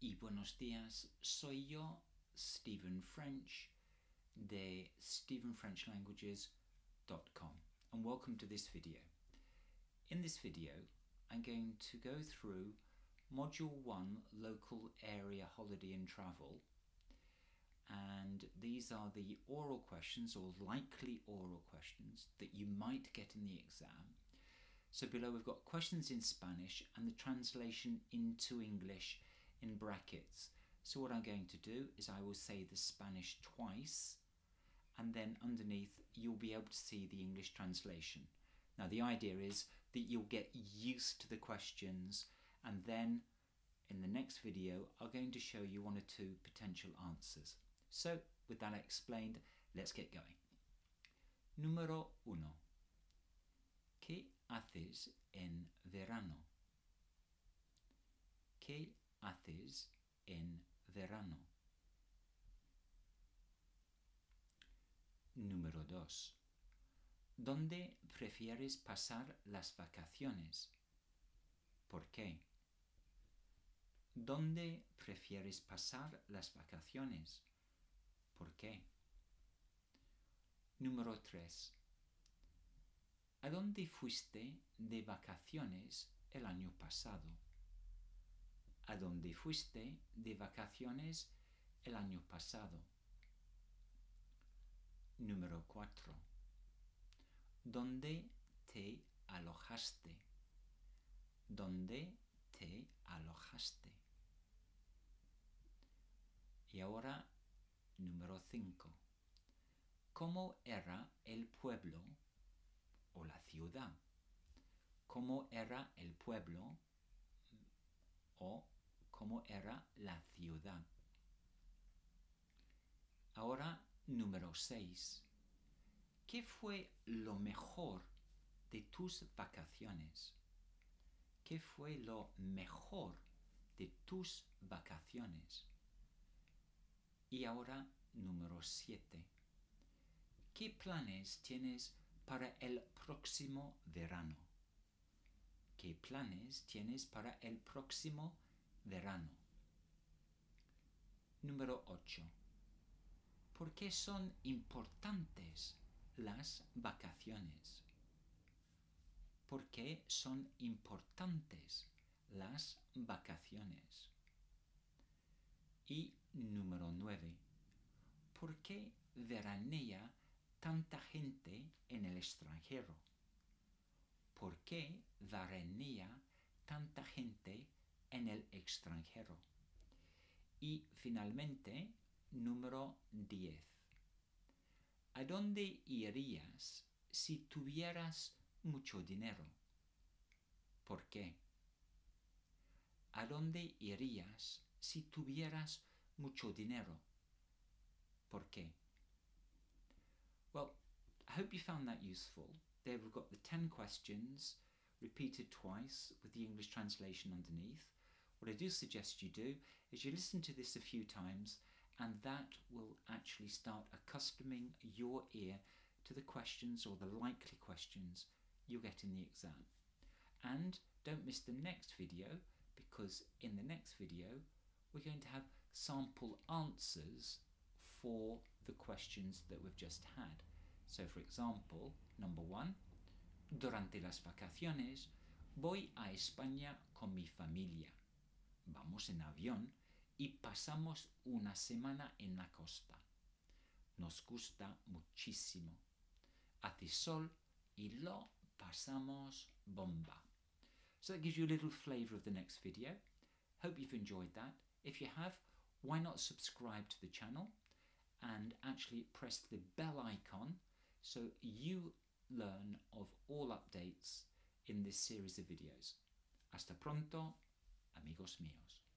y buenos días. Soy yo, Stephen French, de StephenFrenchLanguages.com, and welcome to this video. In this video, I'm going to go through Module 1, Local Area Holiday and Travel, and these are the oral questions, or likely oral questions, that you might get in the exam. So below we've got questions in Spanish and the translation into English in brackets. So what I'm going to do is I will say the Spanish twice, and then underneath you'll be able to see the English translation. Now the idea is that you'll get used to the questions, and then in the next video I'm going to show you one or two potential answers. So with that explained, let's get going. Número uno. ¿Qué haces en verano? ¿Qué haces en verano? Número 2. ¿Dónde prefieres pasar las vacaciones? ¿Por qué? ¿Dónde prefieres pasar las vacaciones? ¿Por qué? Número 3. ¿A dónde fuiste de vacaciones el año pasado? ¿A dónde fuiste de vacaciones el año pasado? Número 4. ¿Dónde te alojaste? ¿Dónde te alojaste? Y ahora, número 5. ¿Cómo era el pueblo o la ciudad? ¿Cómo era el pueblo o cómo era la ciudad? Ahora, número 6. ¿Qué fue lo mejor de tus vacaciones? ¿Qué fue lo mejor de tus vacaciones? Y ahora, número 7. ¿Qué planes tienes para el próximo verano? ¿Qué planes tienes para el próximo verano? Número 8. ¿Por qué son importantes las vacaciones? ¿Por qué son importantes las vacaciones? Y número 9. ¿Por qué veranea tanta gente en el extranjero? ¿Por qué veranea tanta gente en el extranjero? Y finalmente, número 10. ¿A dónde irías si tuvieras mucho dinero? ¿Por qué? ¿A dónde irías si tuvieras mucho dinero? ¿Por qué? Well, I hope you found that useful. There we've got the 10 questions repeated twice with the English translation underneath. What I do suggest you do is you listen to this a few times, and that will actually start accustoming your ear to the questions or the likely questions you'll get in the exam. And don't miss the next video, because in the next video we're going to have sample answers for the questions that we've just had. So, for example, number 1, durante las vacaciones voy a España con mi familia. Vamos en avión y pasamos una semana en la costa. Nos gusta muchísimo. Hace sol y lo pasamos bomba. So that gives you a little flavour of the next video. Hope you've enjoyed that. If you have, why not subscribe to the channel and actually press the bell icon so you learn of all updates in this series of videos. Hasta pronto, amigos míos.